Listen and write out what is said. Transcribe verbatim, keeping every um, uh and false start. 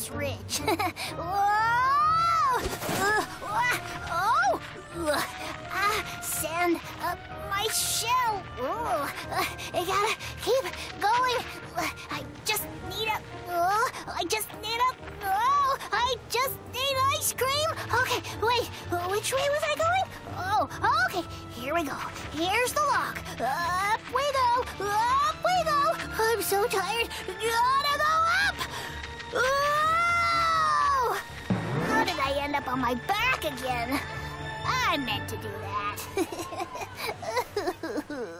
this ridge. Whoa! Uh, oh! Ah, uh, sand up my shell. Uh, I gotta keep going. I just need a. Uh, I just need a. Oh! I just need ice cream. Okay, wait. Which way was I going? Oh, okay. Here we go. Here's the log. Up we go. Up we go. I'm so tired. Gotta go up. Oh! How did I end up on my back again? I meant to do that.